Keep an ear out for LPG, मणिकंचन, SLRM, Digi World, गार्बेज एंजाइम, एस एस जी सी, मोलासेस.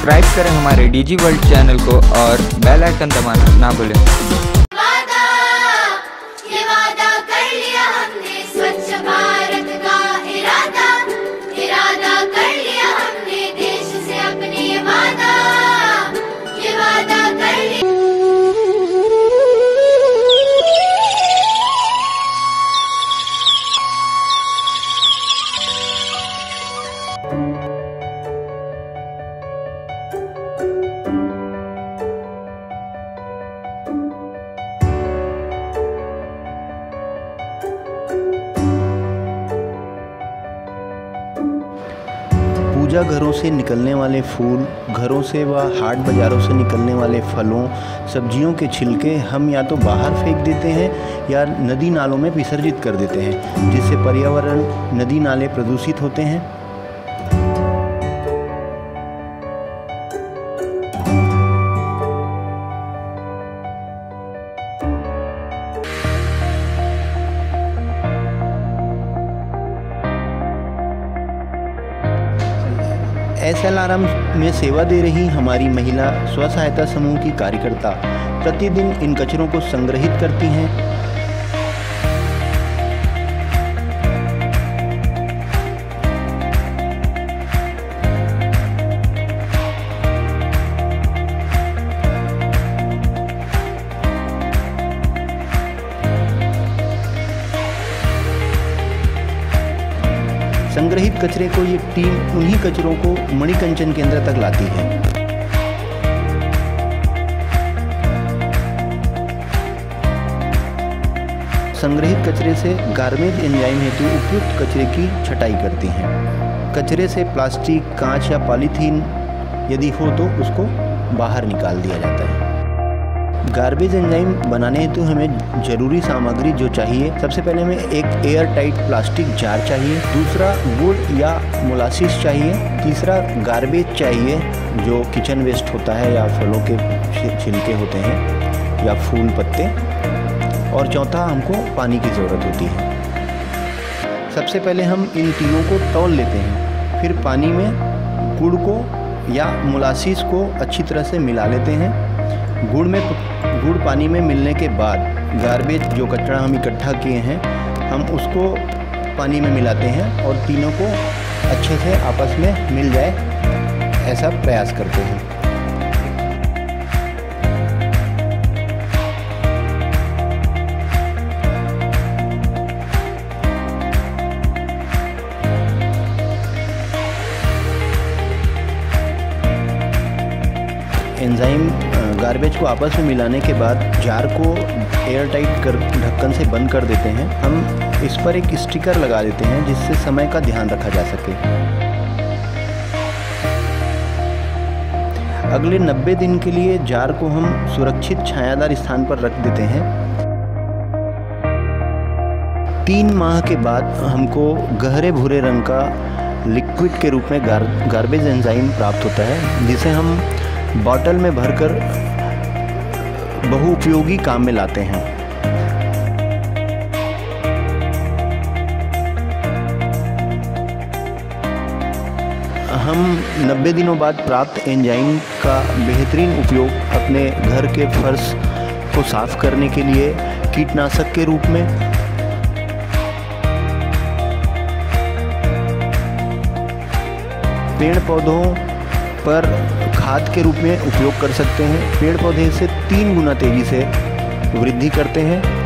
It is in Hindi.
सब्सक्राइब करें हमारे डिजी वर्ल्ड चैनल को और बेल आइकन दबाना ना भूलें। ये वादा कर लिया हमने स्वच्छ भारत का इरादा कर लिया हमने देश से अपने ये वादा कर लिया। पूजा घरों से निकलने वाले फूल, घरों से व हाट बाज़ारों से निकलने वाले फलों, सब्जियों के छिलके हम या तो बाहर फेंक देते हैं या नदी नालों में विसर्जित कर देते हैं, जिससे पर्यावरण, नदी नाले प्रदूषित होते हैं। SLRM में सेवा दे रही हमारी महिला स्व सहायता समूह की कार्यकर्ता प्रतिदिन इन कचरों को संग्रहित करती हैं। संग्रहित कचरे को ये टीम उन्हीं कचरों को मणिकंचन केंद्र तक लाती है। संग्रहित कचरे से गार्बेज एंजाइम हेतु उपयुक्त कचरे की छटाई करती हैं। कचरे से प्लास्टिक, कांच या पॉलीथीन यदि हो तो उसको बाहर निकाल दिया जाता है। गार्बेज एंजाइम बनाने हेतु हमें ज़रूरी सामग्री जो चाहिए, सबसे पहले हमें एक एयर टाइट प्लास्टिक जार चाहिए, दूसरा गुड़ या मोलासेस चाहिए, तीसरा गार्बेज चाहिए जो किचन वेस्ट होता है या फलों के छिलके होते हैं या फूल पत्ते, और चौथा हमको पानी की ज़रूरत होती है। सबसे पहले हम इन तीनों को तौल लेते हैं, फिर पानी में गुड़ को या मोलासेस को अच्छी तरह से मिला लेते हैं। गुड़ पानी में मिलने के बाद गार्बेज जो कचरा हम इकट्ठा किए हैं हम उसको पानी में मिलाते हैं और तीनों को अच्छे से आपस में मिल जाए ऐसा प्रयास करते हैं। एंजाइम गार्बेज को आपस में मिलाने के बाद जार को एयरटाइट कर ढक्कन से बंद कर देते हैं। हम इस पर एक स्टिकर लगा देते हैं जिससे समय का ध्यान रखा जा सके। अगले 90 दिन के लिए जार को हम सुरक्षित छायादार स्थान पर रख देते हैं। 3 माह के बाद हमको गहरे भूरे रंग का लिक्विड के रूप में गार्बेज एंजाइम प्राप्त होता है, जिसे हम बॉटल में भरकर बहुउपयोगी काम में लाते हैं। हम 90 दिनों बाद प्राप्त एंजाइम का बेहतरीन उपयोग अपने घर के फर्श को साफ करने के लिए कीटनाशक के रूप में, पेड़ पौधों पर खाद के रूप में उपयोग कर सकते हैं। पेड़ पौधे से 3 गुना तेज़ी से वृद्धि करते हैं।